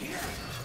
Rampage.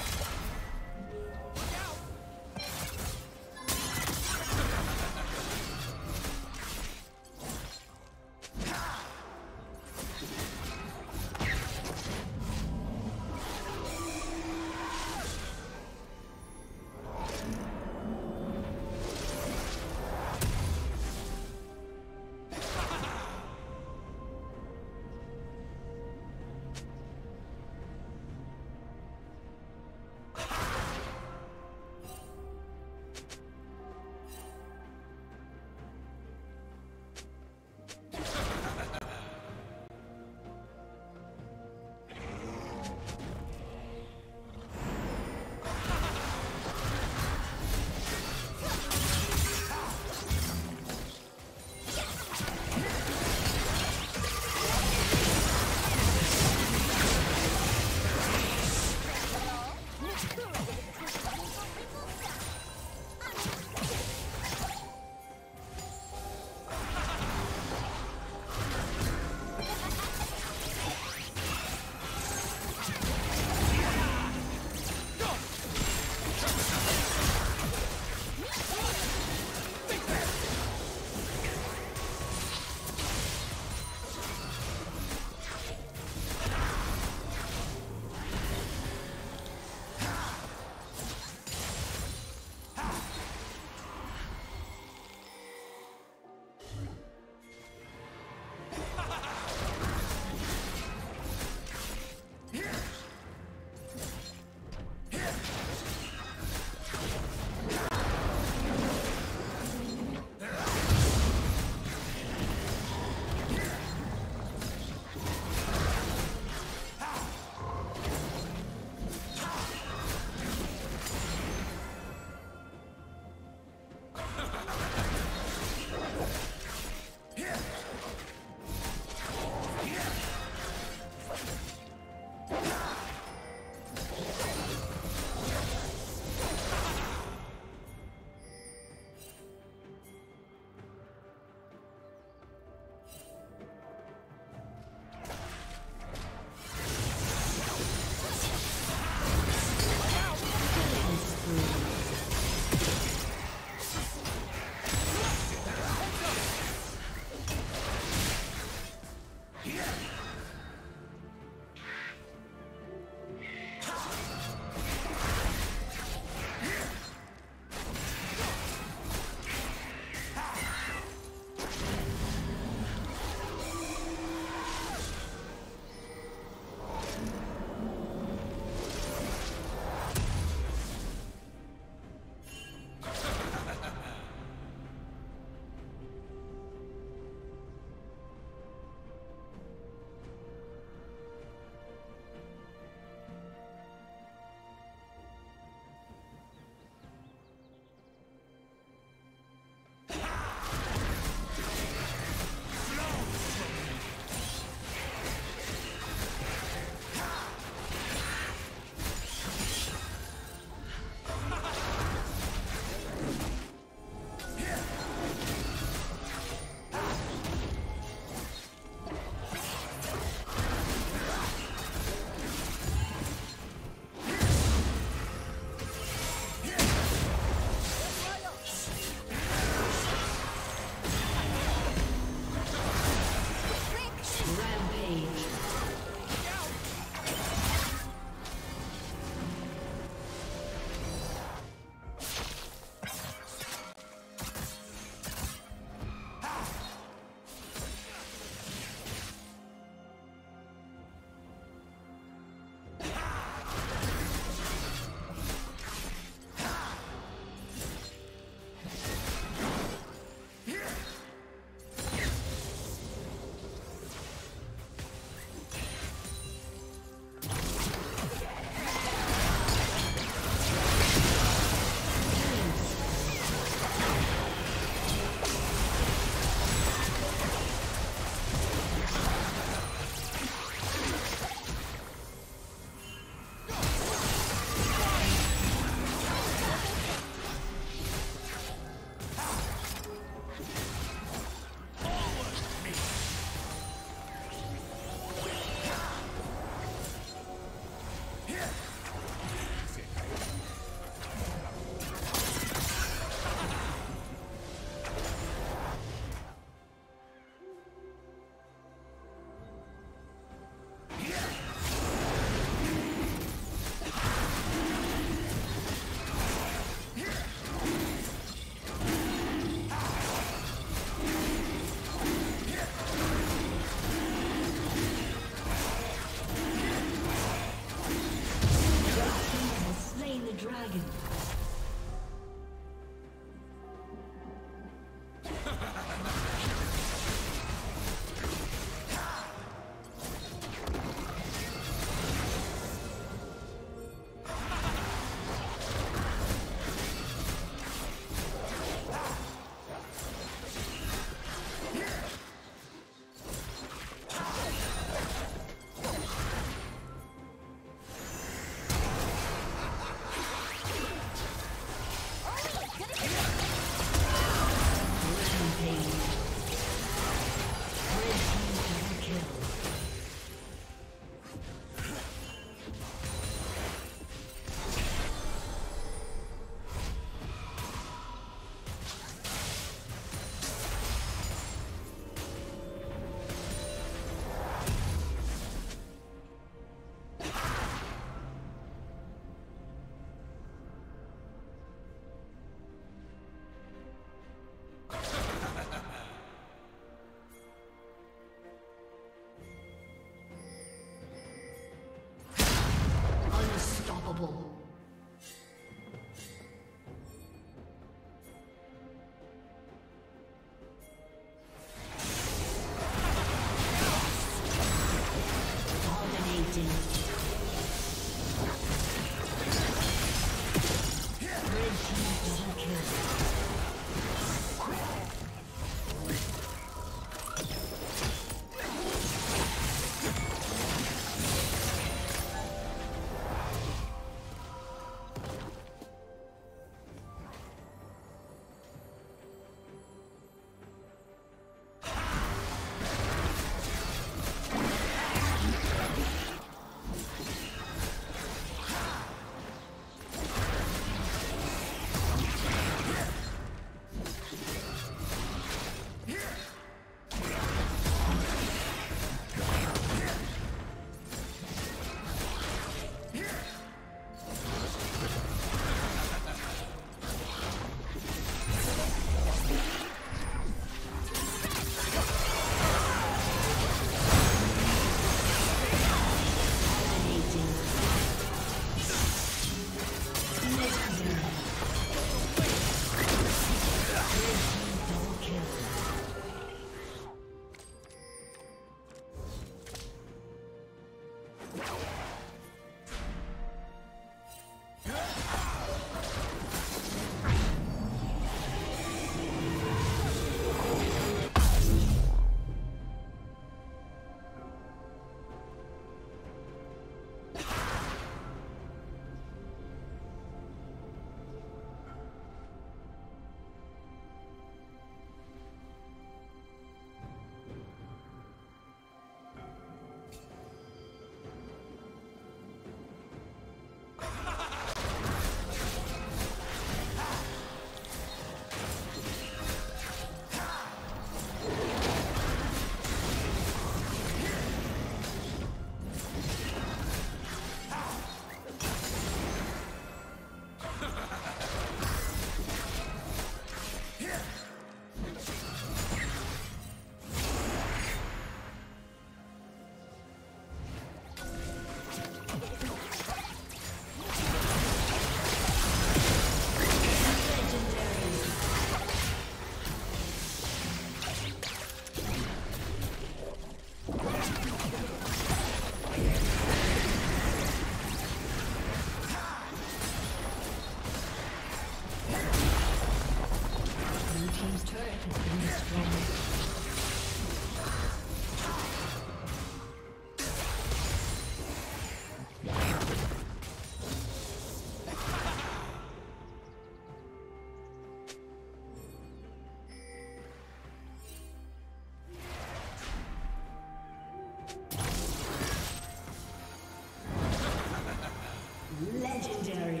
Legendary.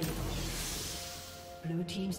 Blue team's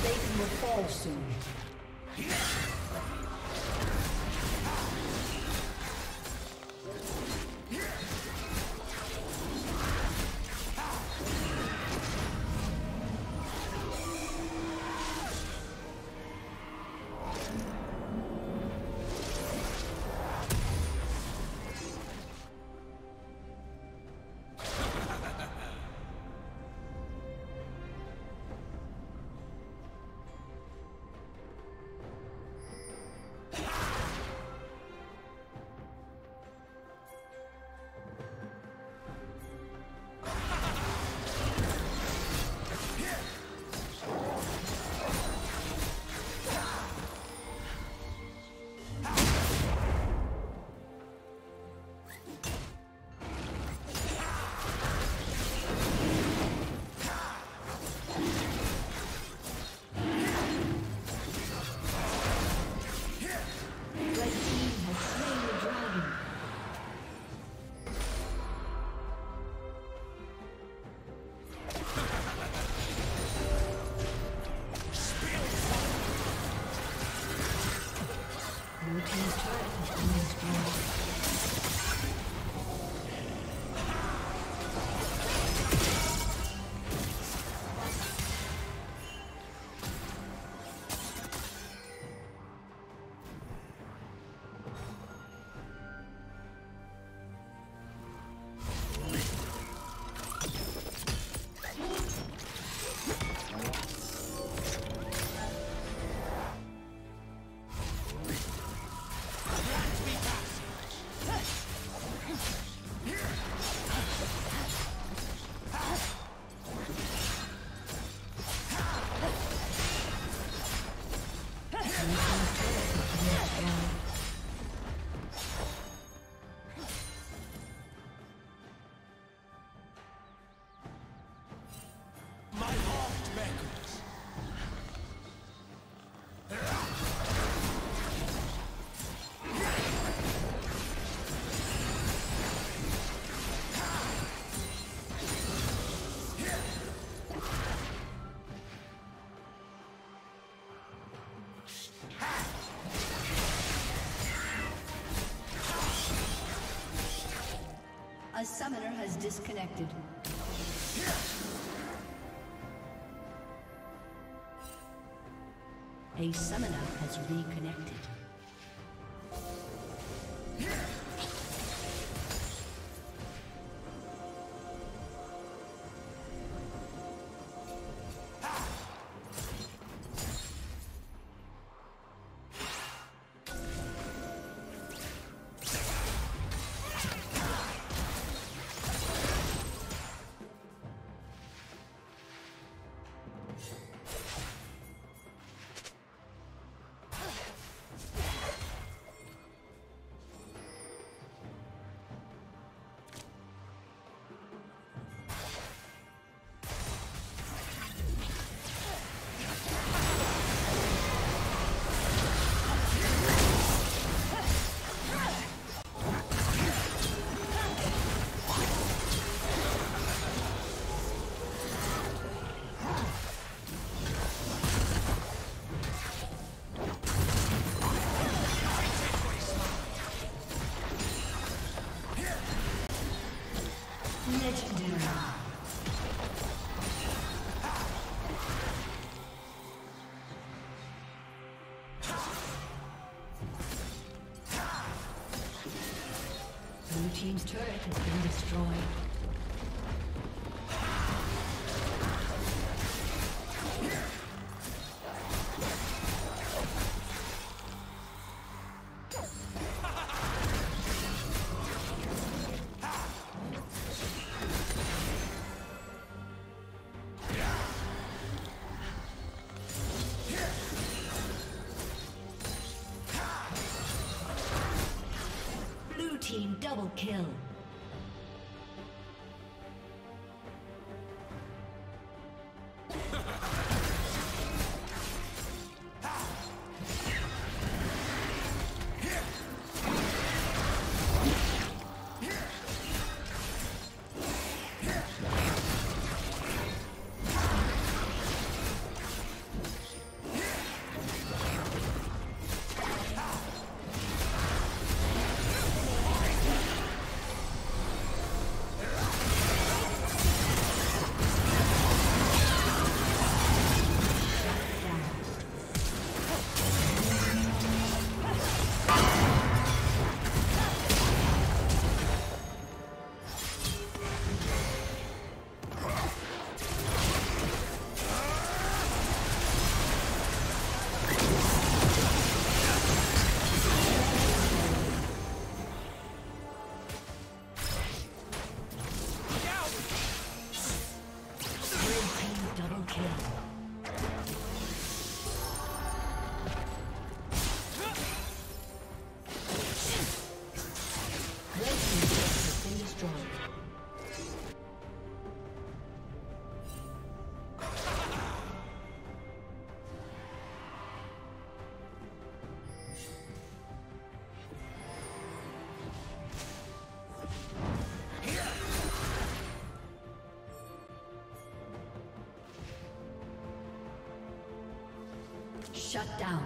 plating will fall soon. A summoner has disconnected. A summoner has reconnected. Team's turret has been destroyed. Double kill. Shut down.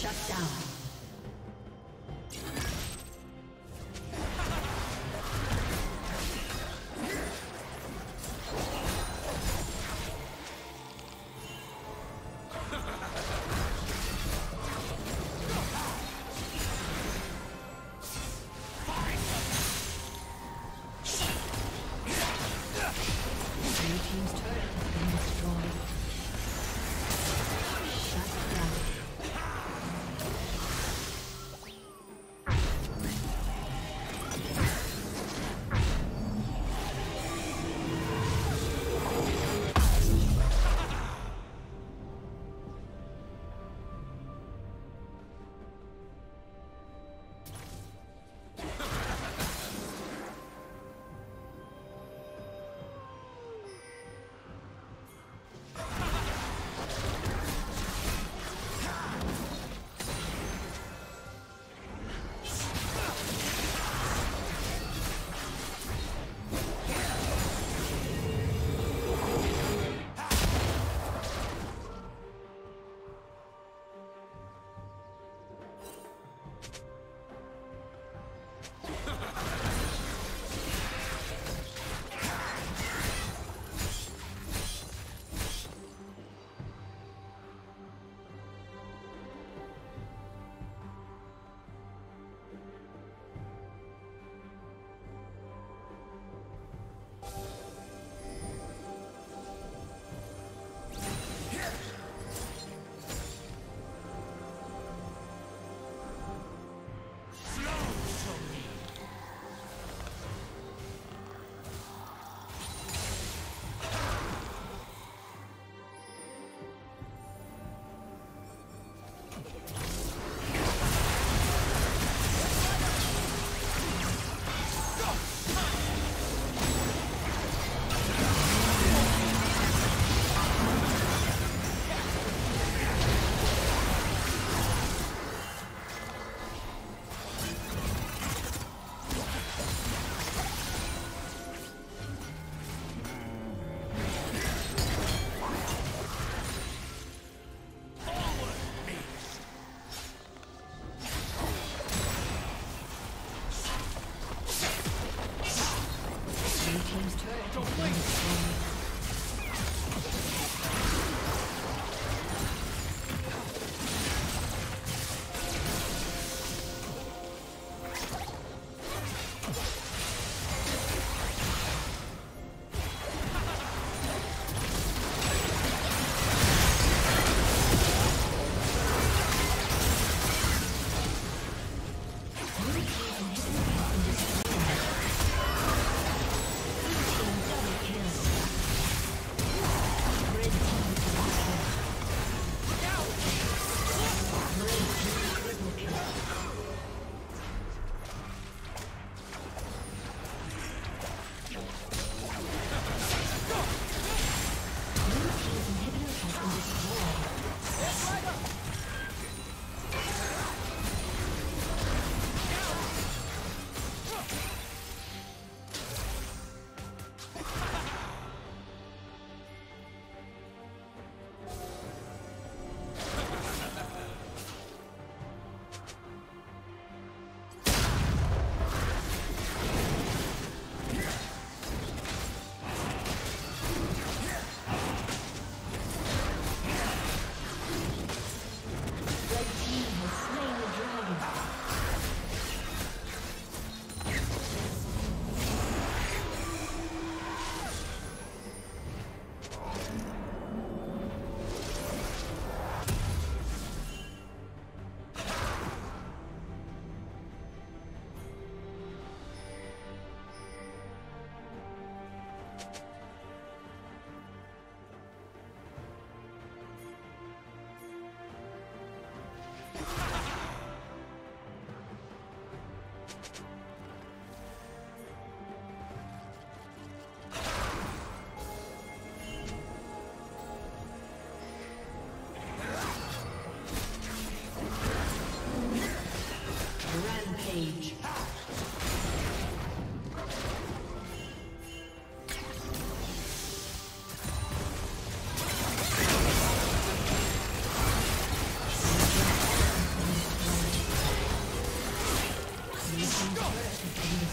Shut down. Shut down.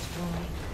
destroyed.